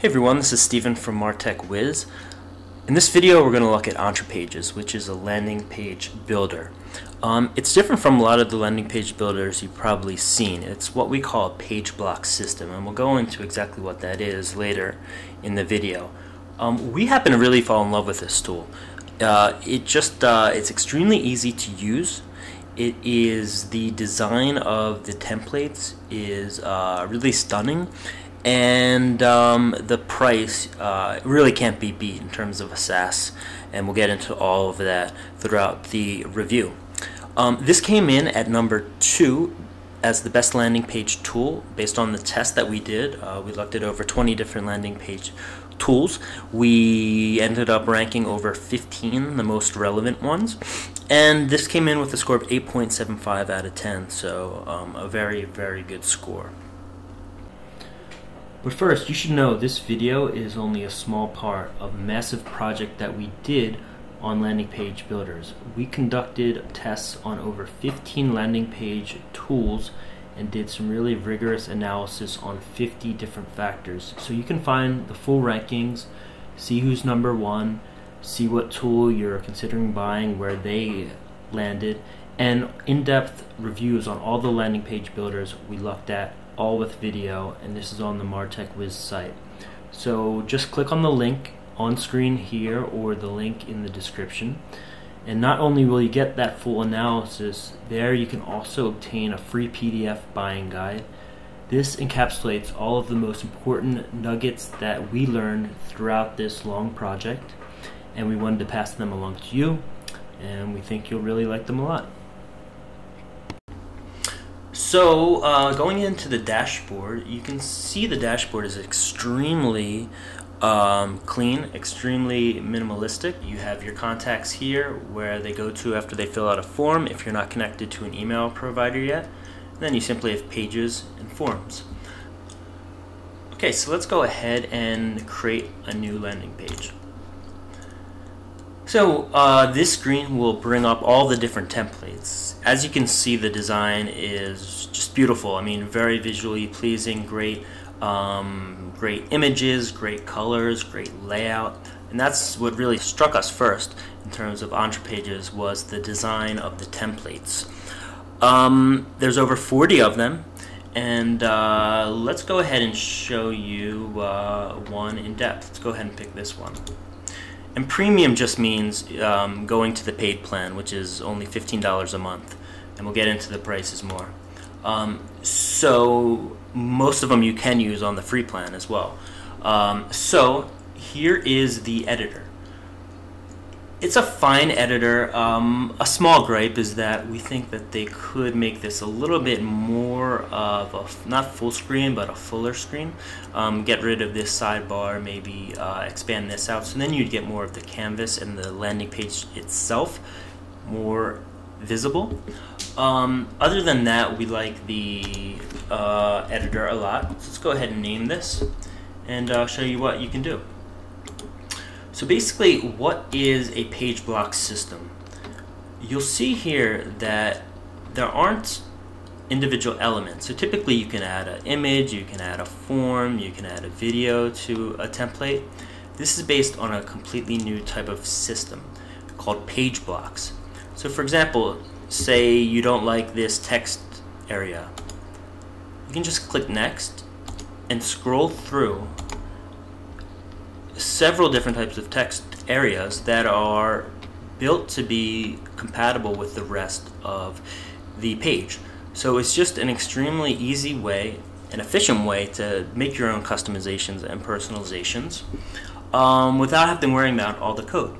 Hey everyone, this is Steven from MarTech Wiz. In this video we're going to look at Ontrapages, which is a landing page builder. It's different from a lot of the landing page builders you've probably seen. It's what we call a page block system, and we'll go into exactly what that is later in the video. We happen to really fall in love with this tool. It's extremely easy to use. It is, the design of the templates is really stunning. And the price really can't be beat in terms of a SaaS, and we'll get into all of that throughout the review. This came in at number 2 as the best landing page tool based on the test that we did. We looked at over 20 different landing page tools. We ended up ranking over 15, the most relevant ones, and this came in with a score of 8.75 out of 10, so a very, very good score. But first, you should know this video is only a small part of a massive project that we did on landing page builders. We conducted tests on over 15 landing page tools and did some really rigorous analysis on 50 different factors. So you can find the full rankings, see who's number 1, see what tool you're considering buying, where they landed, and in-depth reviews on all the landing page builders we looked at, all with video, and this is on the MarTech Wiz site. So just click on the link on screen here or the link in the description, and not only will you get that full analysis there, you can also obtain a free PDF buying guide. This encapsulates all of the most important nuggets that we learned throughout this long project, and we wanted to pass them along to you, and we think you'll really like them a lot. So going into the dashboard, you can see the dashboard is extremely clean, extremely minimalistic. You have your contacts here where they go to after they fill out a form if you're not connected to an email provider yet. And then you simply have pages and forms. Okay, so let's go ahead and create a new landing page. So this screen will bring up all the different templates. As you can see, the design is just beautiful. I mean, very visually pleasing, great, great images, great colors, great layout. And that's what really struck us first in terms of Ontrapages, was the design of the templates. There's over 40 of them, and let's go ahead and show you one in depth. Let's go ahead and pick this one. And premium just means going to the paid plan, which is only $15 a month, and we'll get into the prices more. So most of them you can use on the free plan as well. So here is the editor. It's a fine editor. A small gripe is that we think that they could make this a little bit more of a, not full screen, but a fuller screen. Get rid of this sidebar, maybe expand this out, so then you'd get more of the canvas and the landing page itself more visible. Other than that, we like the editor a lot. So let's go ahead and name this, and I'll show you what you can do. So basically, what is a page block system? You'll see here that there aren't individual elements. So typically you can add an image, you can add a form, you can add a video to a template. This is based on a completely new type of system called page blocks. So for example, say you don't like this text area. You can just click next and scroll through several different types of text areas that are built to be compatible with the rest of the page. So it's just an extremely easy way, an efficient way to make your own customizations and personalizations without having to worry about all the code.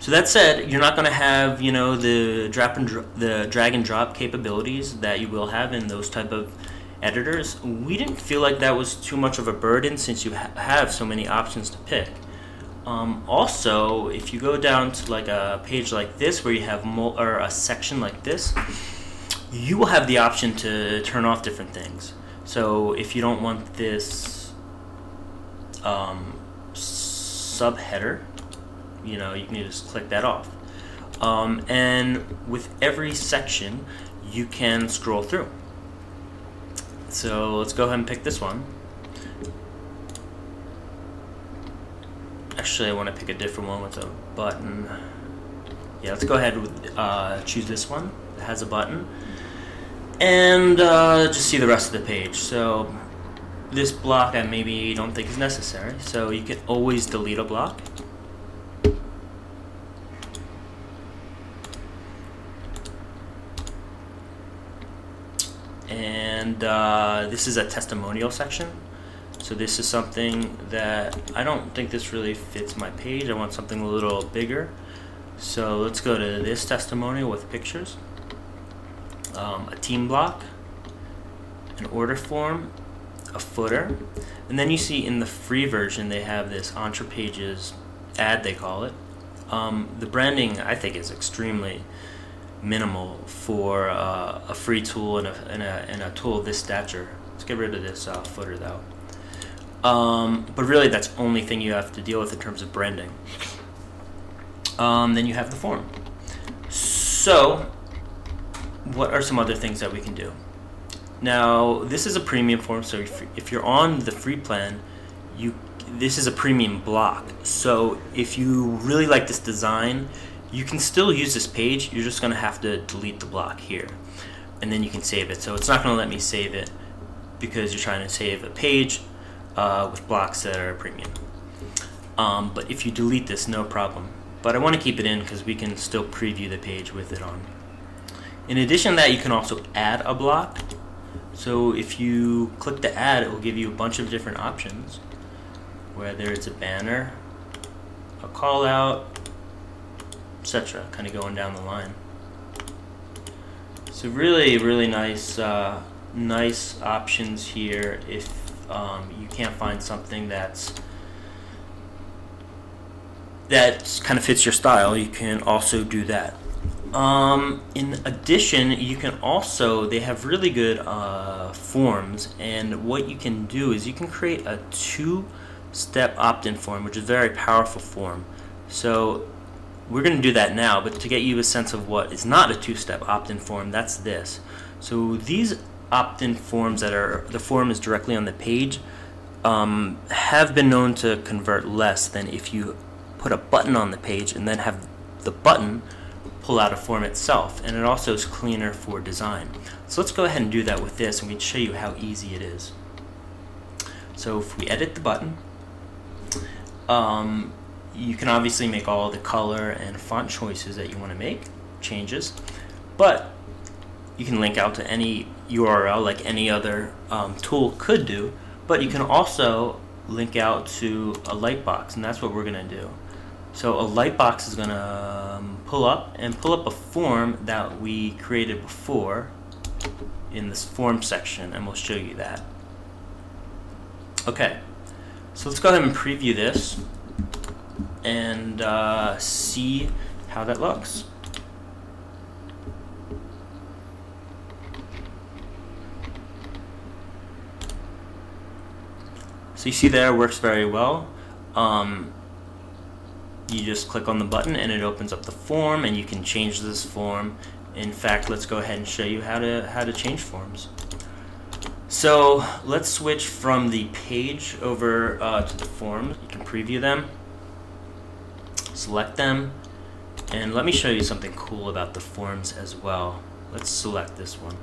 So that said, you're not going to have, you know, the drag and drop capabilities that you will have in those type of editors. We didn't feel like that was too much of a burden since you have so many options to pick. Also, if you go down to like a page like this where you have or a section like this, you will have the option to turn off different things. So if you don't want this subheader, you know, you can just click that off. And with every section, you can scroll through. So let's go ahead and pick this one. Actually, I want to pick a different one with a button. Yeah, let's go ahead with choose this one that has a button, and just see the rest of the page. So this block I maybe don't think is necessary, so you can always delete a block. And this is a testimonial section. So this is something that I don't think this really fits my page. I want something a little bigger. So let's go to this testimonial with pictures, a team block, an order form, a footer, and then you see in the free version they have this Ontrapages ad, they call it. The branding I think is extremely minimal for a free tool and a tool of this stature. Let's get rid of this footer though. But really that's the only thing you have to deal with in terms of branding. Then you have the form. So what are some other things that we can do? Now this is a premium form, so if you're on the free plan, this is a premium block. So if you really like this design, you can still use this page. You're just gonna have to delete the block here, and then you can save it. So it's not gonna let me save it because you're trying to save a page with blocks that are premium. But if you delete this, no problem. But I want to keep it in because we can still preview the page with it on. In addition to that, you can also add a block. So if you click the add, it will give you a bunch of different options, whether it's a banner, a call out, etc., kind of going down the line. So really, really nice, nice options here if you can't find something that kind of fits your style. You can also do that. In addition, you can also, they have really good forms, and what you can do is you can create a two-step opt-in form, which is a very powerful form. So we're going to do that now, but to get you a sense of what is not a two-step opt-in form, that's this. So these opt-in forms that are, the form is directly on the page, have been known to convert less than if you put a button on the page and then have the button pull out a form itself, and it also is cleaner for design. So let's go ahead and do that with this, and we can show you how easy it is. So if we edit the button, you can obviously make all the color and font choices that you want to make, changes, but you can link out to any URL like any other tool could do, but you can also link out to a lightbox, and that's what we're going to do. So a lightbox is going to pull up a form that we created before in this form section, and we'll show you that. Okay, so let's go ahead and preview this and see how that looks. So you see there, it works very well. You just click on the button and it opens up the form, and you can change this form. In fact, let's go ahead and show you how to change forms. So let's switch from the page over to the form. You can preview them, select them, and let me show you something cool about the forms as well. Let's select this one.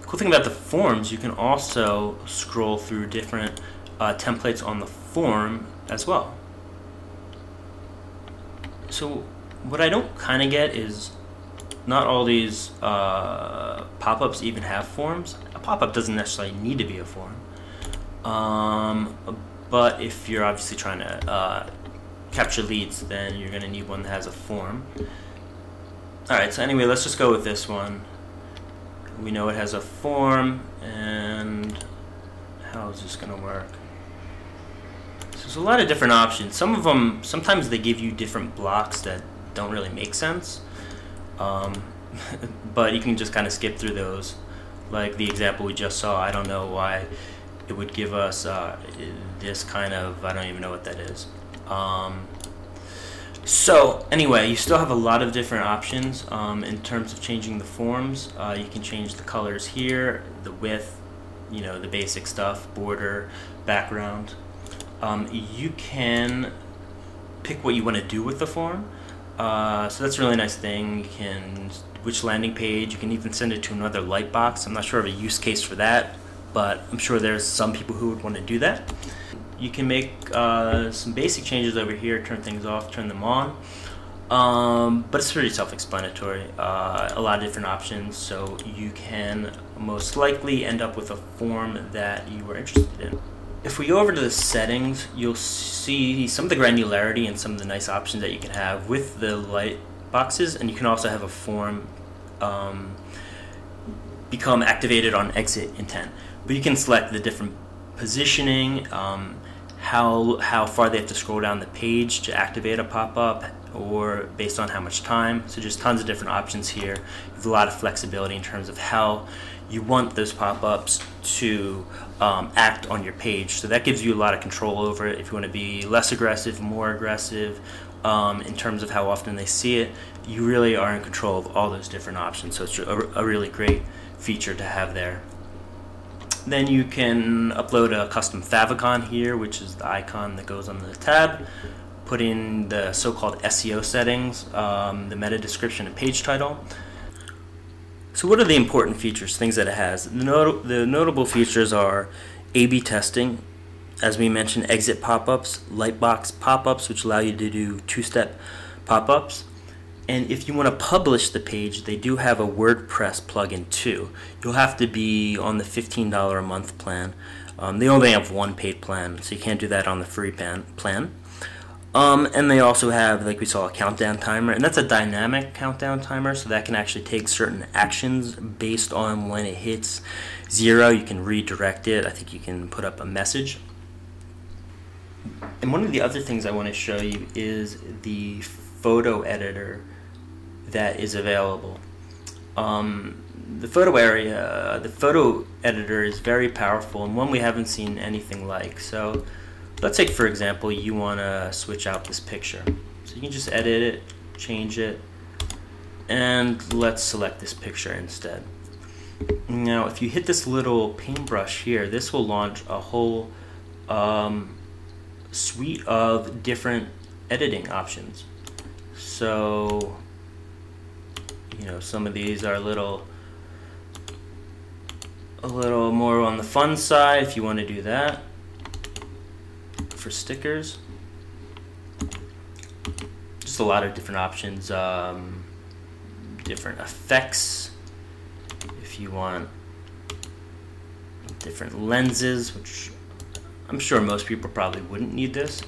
The cool thing about the forms, you can also scroll through different templates on the form as well. So what I don't kind of get is not all these pop-ups even have forms. A pop-up doesn't necessarily need to be a form, but if you're obviously trying to capture leads, then you're going to need one that has a form. Alright, so anyway, let's just go with this one. We know it has a form, and how is this going to work? So there's a lot of different options. Some of them, sometimes they give you different blocks that don't really make sense, but you can just kind of skip through those. Like the example we just saw, I don't know why it would give us this kind of, I don't even know what that is. So anyway, you still have a lot of different options in terms of changing the forms. You can change the colors here, the width, you know, the basic stuff, border, background. You can pick what you want to do with the form. So that's a really nice thing. You can which landing page, you can even send it to another Lightbox. I'm not sure of a use case for that, but I'm sure there's some people who would want to do that. You can make some basic changes over here, turn things off, turn them on. But it's pretty self-explanatory, a lot of different options, so you can most likely end up with a form that you were interested in. If we go over to the settings, you'll see some of the granularity and some of the nice options that you can have with the light boxes, and you can also have a form become activated on exit intent. But you can select the different positioning, how far they have to scroll down the page to activate a pop-up, or based on how much time. So just tons of different options here. You have a lot of flexibility in terms of how you want those pop-ups to act on your page. So that gives you a lot of control over it. If you want to be less aggressive, more aggressive, in terms of how often they see it, you really are in control of all those different options. So it's a really great feature to have there. Then you can upload a custom favicon here, which is the icon that goes on the tab. Put in the so-called SEO settings, the meta description and page title. So what are the important features, things that it has? The notable features are A/B testing, as we mentioned, exit pop-ups, lightbox pop-ups, which allow you to do two-step pop-ups. And if you want to publish the page, they do have a WordPress plugin too. You'll have to be on the $15 a month plan. They only have one paid plan, so you can't do that on the free plan. And they also have, like we saw, a countdown timer, and that's a dynamic countdown timer, so that can actually take certain actions based on when it hits 0. You can redirect it. I think you can put up a message. And one of the other things I want to show you is the photo editor that is available. The photo editor is very powerful, and one we haven't seen anything like. So let's take, for example, you want to switch out this picture. So you can just edit it, change it, and let's select this picture instead. Now, if you hit this little paintbrush here, this will launch a whole suite of different editing options. So, you know, some of these are a little more on the fun side, if you want to do that. For stickers, just a lot of different options, different effects if you want, different lenses, which I'm sure most people probably wouldn't need this,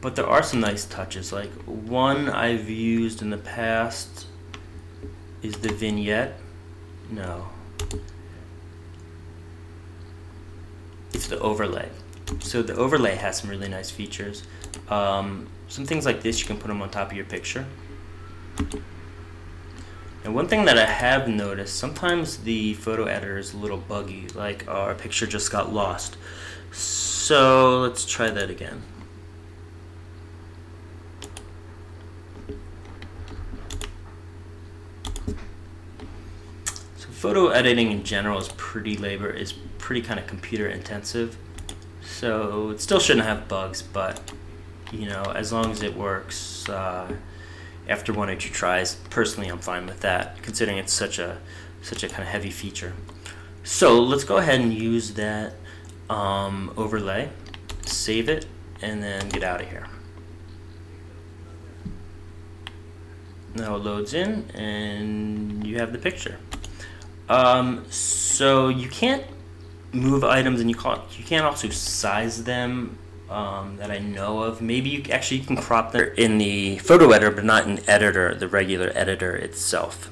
but there are some nice touches. Like one I've used in the past is the vignette. No, it's the overlay. So the overlay has some really nice features. Some things like this, you can put them on top of your picture. And one thing that I have noticed, sometimes the photo editor is a little buggy, like our picture just got lost. So let's try that again. So photo editing in general is pretty kind of computer intensive. So it still shouldn't have bugs, but you know, as long as it works after one or two tries, personally I'm fine with that, considering it's such a kind of heavy feature. So let's go ahead and use that overlay, save it, and then get out of here. Now it loads in, and you have the picture. So you can't move items, and you can also size them that I know of. Maybe you can crop them in the photo editor, but not in editor, the regular editor itself.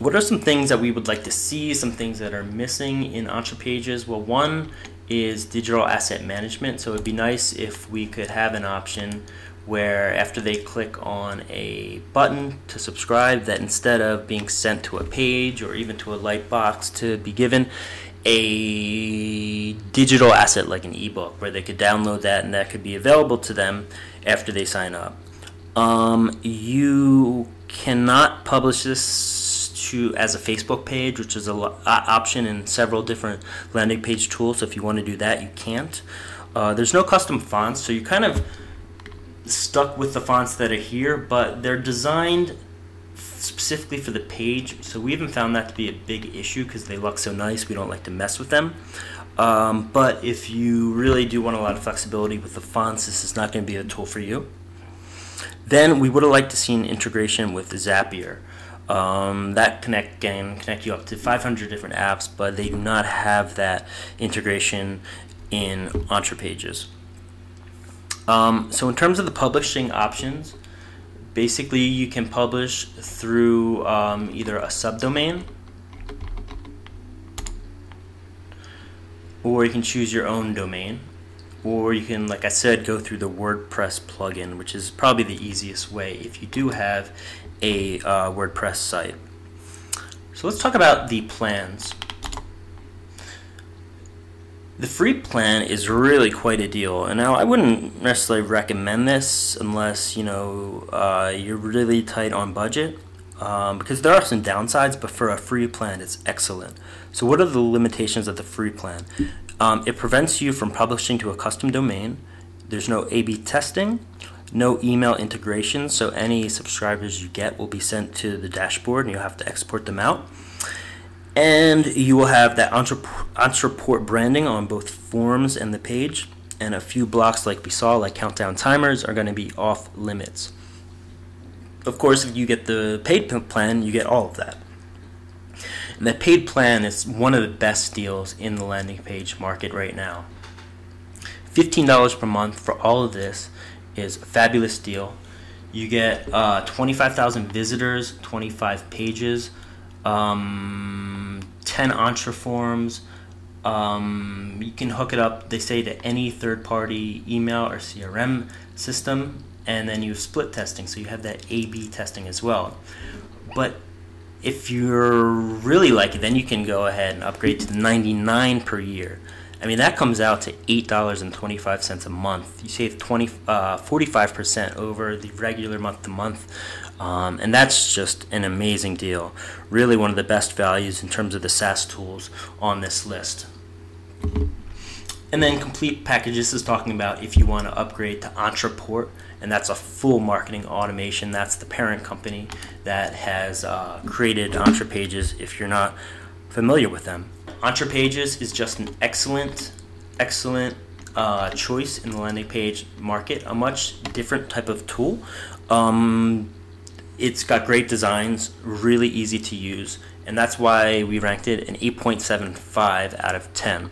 What are some things that we would like to see, some things that are missing in Ontrapages? Well, one is digital asset management. So it'd be nice if we could have an option where after they click on a button to subscribe, that instead of being sent to a page or even to a light box, to be given a digital asset like an ebook, where they could download that and that could be available to them after they sign up. You cannot publish this as a Facebook page, which is an option in several different landing page tools. So if you want to do that, you can't. There's no custom fonts, so you kind of stuck with the fonts that are here, but they're designed specifically for the page, so we haven't found that to be a big issue because they look so nice. We don't like to mess with them. But if you really do want a lot of flexibility with the fonts, this is not going to be a tool for you. Then we would have liked to see an integration with Zapier. That can connect you up to 500 different apps, but they do not have that integration in Ontrapages. So in terms of the publishing options, basically you can publish through either a subdomain, or you can choose your own domain, or you can, like I said, go through the WordPress plugin, which is probably the easiest way if you do have a WordPress site. So let's talk about the plans. The free plan is really quite a deal, and now I wouldn't necessarily recommend this unless you're really tight on budget, because there are some downsides, but for a free plan it's excellent. So what are the limitations of the free plan? It prevents you from publishing to a custom domain. There's no A/B testing, no email integration, so any subscribers you get will be sent to the dashboard and you'll have to export them out. And you will have that Ontraport branding on both forms and the page, and a few blocks like we saw, like countdown timers, are going to be off limits. Of course, if you get the paid plan, you get all of that. And the paid plan is one of the best deals in the landing page market right now. $15 per month for all of this is a fabulous deal. You get 25,000 visitors, 25 pages, 10 Ontraforms. You can hook it up, they say, to any third-party email or CRM system, and then you have split testing, so you have that A/B testing as well. But if you're really like it, then you can go ahead and upgrade to the $99 per year. I mean, that comes out to $8.25 a month. You save 45% over the regular month-to-month, and that's just an amazing deal. Really one of the best values in terms of the SaaS tools on this list. And then complete packages is talking about if you want to upgrade to Ontraport, and that's a full marketing automation. That's the parent company that has created Ontrapages, if you're not familiar with them. Ontrapages is just an excellent choice in the landing page market, a much different type of tool. It's got great designs, really easy to use, and that's why we ranked it an 8.75 out of 10.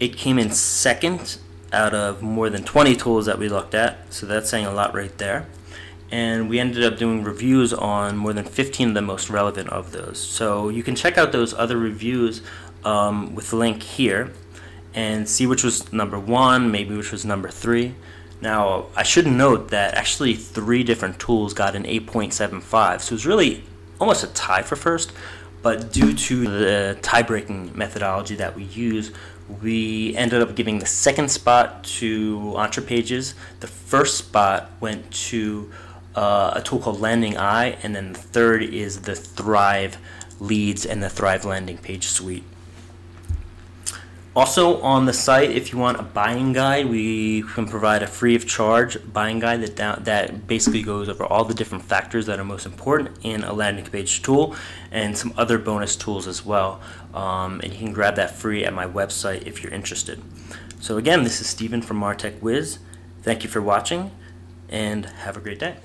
It came in second out of more than 20 tools that we looked at, so that's saying a lot right there. And we ended up doing reviews on more than 15 of the most relevant of those. So you can check out those other reviews with the link here and see which was number one, maybe which was number three. Now, I should note that actually 3 different tools got an 8.75, so it's really almost a tie for first, but due to the tie-breaking methodology that we use, we ended up giving the second spot to Ontrapages. The first spot went to a tool called Landing Eye, and then the third is the Thrive Leads and the Thrive Landing Page Suite. Also on the site, if you want a buying guide, we can provide a free of charge buying guide that basically goes over all the different factors that are most important in a landing page tool and some other bonus tools as well. And you can grab that free at my website if you're interested. So again, this is Steven from MarTech Wiz. Thank you for watching, and have a great day.